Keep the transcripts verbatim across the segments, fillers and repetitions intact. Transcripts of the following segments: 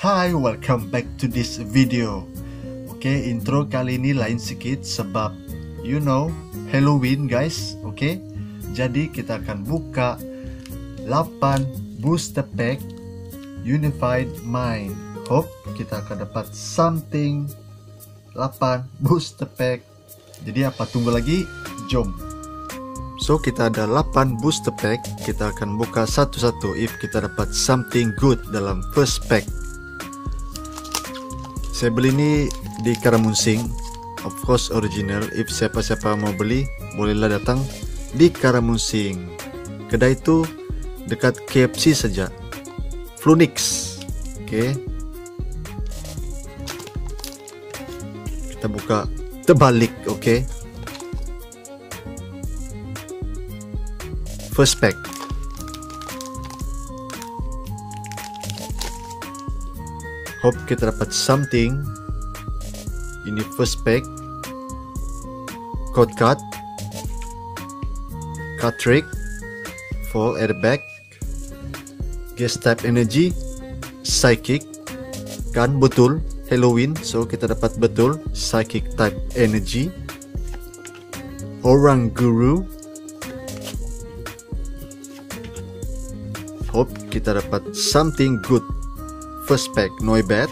Hai, welcome back to this video. Oke, okay, intro kali ini lain sedikit sebab you know Halloween guys. Oke, okay? Jadi kita akan buka delapan booster pack Unified Mind. Hope kita akan dapat something. Delapan booster pack. Jadi apa tunggu lagi? Jom. So kita ada delapan booster pack. Kita akan buka satu-satu if kita dapat something good dalam first pack. Saya beli ini di Karamunsing, of course original. If siapa-siapa mau beli, bolehlah datang di Karamunsing. Kedai itu dekat K F C saja. Flunix. Oke. Okay. Kita buka terbalik, oke. Okay. First pack. Hope kita dapat something. Ini first pack. Code card, card trick, full airbag, gas type energy, psychic, kan betul Halloween, so kita dapat betul psychic type energy. Orang guru. Hope kita dapat something good. First pack, Noibat,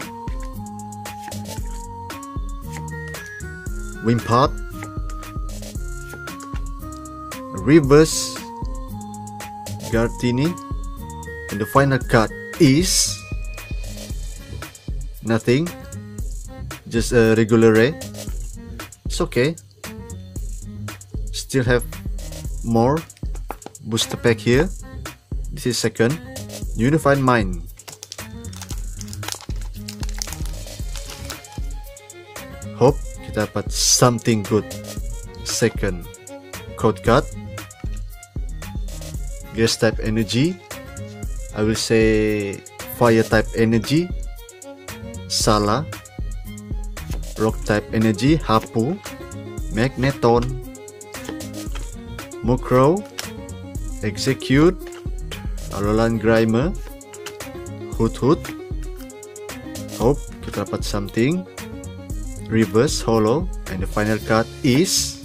Wimpot, Reverse, Gartini, and the final card is nothing, just a regular ray. It's okay. Still have more booster pack here. This is second Unified Mind. Hope kita dapat something good. Second, code card, gas type energy, I will say fire type energy, Salah, rock type energy, Hapu, Magneton, Mukro, Execute, Alolan Grimer, Hut-Hut. Hope kita dapat something. Reverse Holo, and the final card is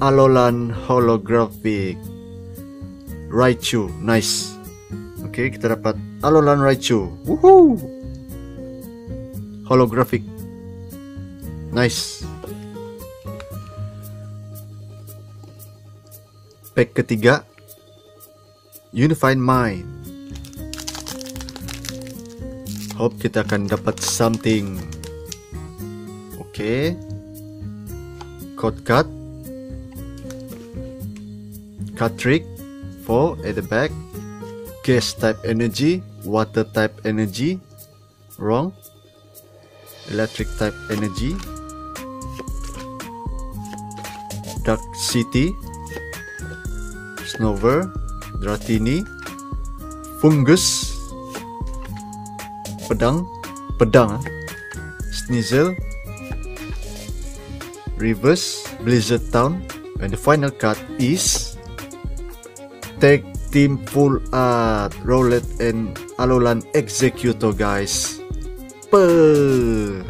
Alolan Holographic Raichu. Nice. Oke, okay, kita dapat Alolan Raichu. Woohoo! Holographic. Nice. Pack ketiga, Unified Mind. Hope kita akan dapat something. Oke, okay. Code card, card trick, four at the back, gas type energy, water type energy, wrong, electric type energy, Dark City, Snover, Dratini, Fungus, Pedang, Pedang, Sneasel, Reverse, Blizzard Town, and the final card is Tag Team Full Art Rowlet and Alolan Exeggutor guys. Pull.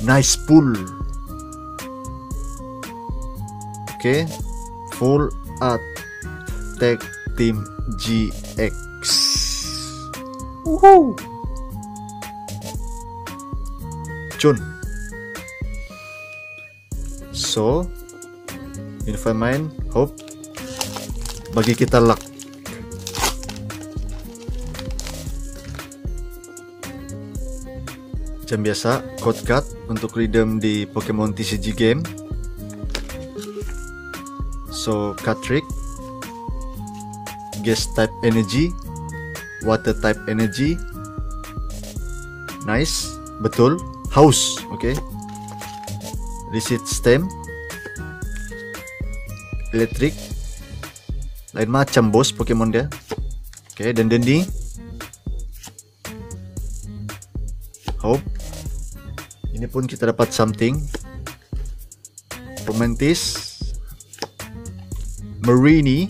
Nice pull. Okay, Full Art Tag Team G X. Woohoo! Jun. So Unified Mind, hope bagi kita luck. macam biasa, code card untuk redeem di Pokemon T C G game. So card trick, gas type energy, water type energy. Nice, betul, house, oke okay. Reseed stem, electric. Lain macam bos Pokemon dia. Oke okay, dan Dendi, Hope. Ini pun kita dapat something. Pumantis, Marini.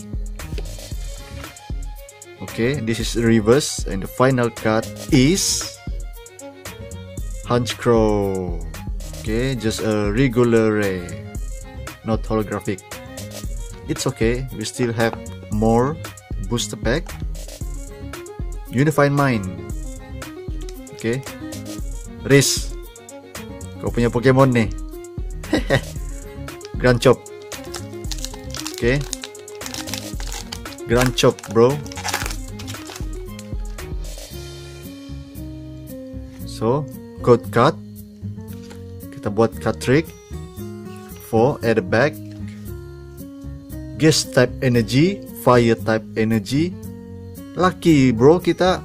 Okay, this is reverse, and the final card is Hunchcrow. Okay, just a regular ray, not holographic. It's okay. We still have more booster pack. Unified Mind. Okay. Riz, kau punya Pokemon nih. Grunchop. Oke okay. Grunchop bro. So code card, kita buat card trick. Four at the back, gas type energy, fire type energy. Lucky bro kita.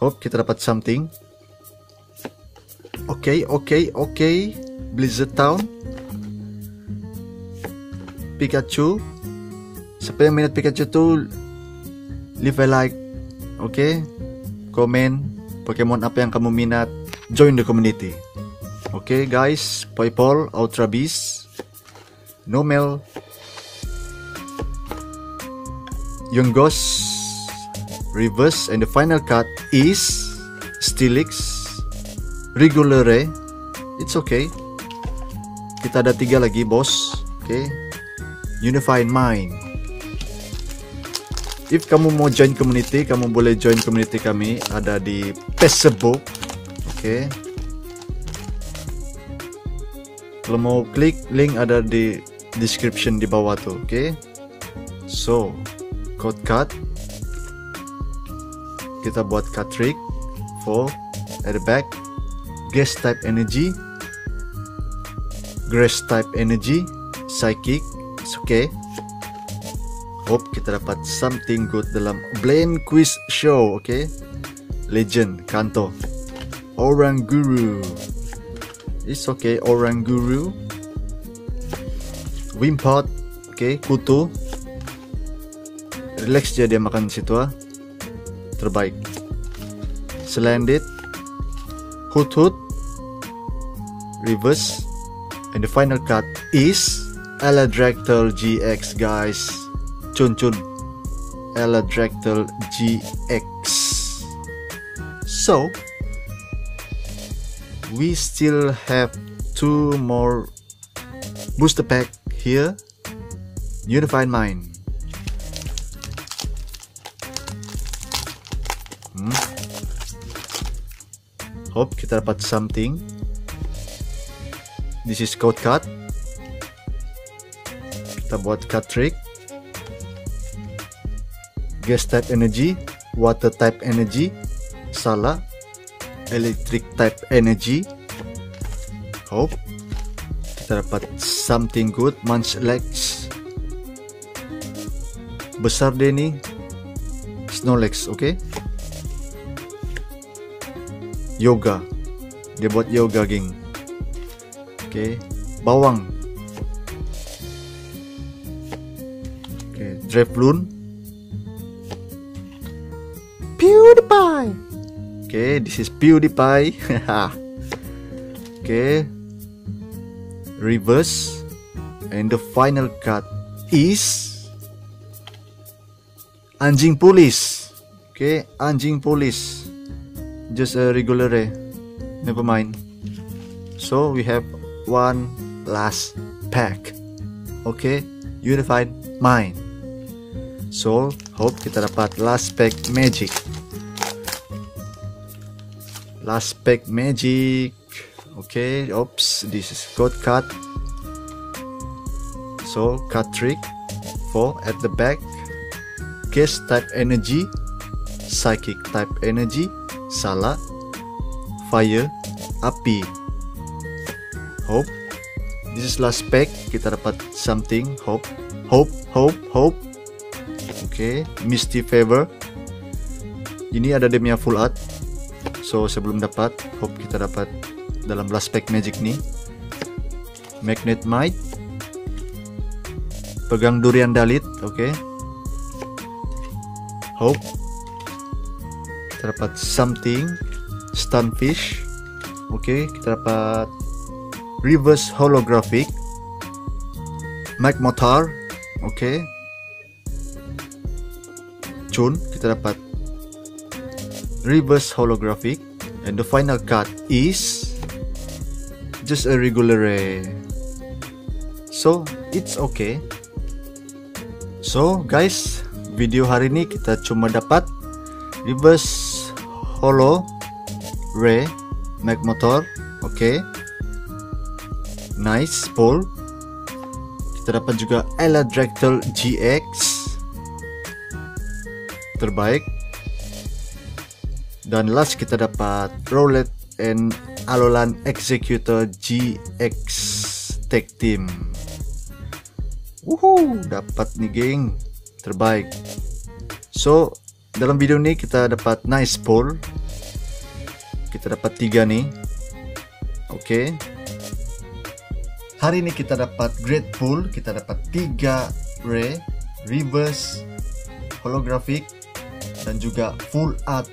Hope kita dapat something. Oke, okay, oke, okay, oke. Okay. Blizzard Town. Pikachu. Siapa yang minat Pikachu tu, leave a like. Oke. Okay? Comment Pokemon apa yang kamu minat. Join the community. Oke, okay, guys. Poipol, Ultra Beast, Nomel, Yungos. Reverse, and the final card is Steelix, Regulare. It's okay. Kita ada tiga lagi bos. Okay. Unified Mind. If kamu mau join community, kamu boleh join community kami. Ada di Facebook. Okay. Kalau mau klik link ada di description di bawah tu. Okay. So code card. Kita buat card trick, four at the back, gas type energy, grass type energy, psychic, it's okay. Hope kita dapat something good dalam blend quiz show, okay? Legend, Kanto, Orang Guru, it's okay, Orang Guru, Wimpot, okay, Kutu, relax je dia makan situ ah. Terbaik. Selain itu, Hoot-Hoot, reverse, and the final card is Eladractal G X guys. Cun-cun, Eladractal G X. So we still have two more booster pack here. Unified Mind. Hmm. Hope kita dapat something. This is code card. Kita buat card trick. Gas type energy, water type energy, salah, electric type energy. Hope kita dapat something good. Munchlax, besar deh nih. Snorlax, okay. Yoga, dia buat yoga geng. Okay, bawang. Okay, Drefloon. PewDiePie. Okay, this is PewDiePie. Okay, reverse, and the final card is anjing polis. Okay, anjing polis. Just a regular eh? Never mind. So we have one last pack. Okay, Unified Mind. So hope kita dapat last pack magic. Last pack magic. Okay, oops, this is code card. So card trick, four at the back, gas type energy, Psychic type energy, Salak, Fire, Api. Hope. This is last pack, kita dapat something. Hope, hope, hope, hope. Okay, Misty Favor. Ini ada demnya full art. So sebelum dapat hope, kita dapat dalam last pack magic nih. Magnet Might. Pegang Durian Dalit, oke. Okay. Hope. Kita dapat something. Stunfish. Oke, okay, kita dapat Reverse Holographic, Magmotar, oke, okay. Chun, kita dapat Reverse Holographic, and the final card is just a regular rare, so it's okay. So guys, video hari ini kita cuma dapat Reverse Holo Rare Magmotar, oke, okay. Nice pull. Kita dapat juga Eladractal G X terbaik. Dan last kita dapat Rowlet and Alolan Exeggutor G X Tag Team. Wuhu, dapat nih geng, terbaik. So dalam video ini kita dapat nice pull. Kita dapat tiga nih. Oke. Okay. Hari ini kita dapat great pull, kita dapat tiga rare, reverse, holographic, dan juga full art.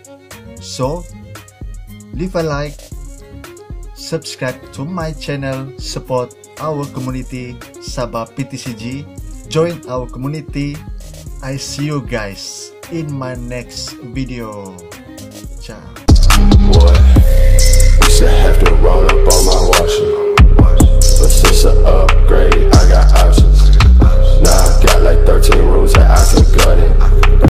So, leave a like, subscribe to my channel, support our community, Sabah P T C G, join our community. I see you guys in my next video. Ciao. Boy,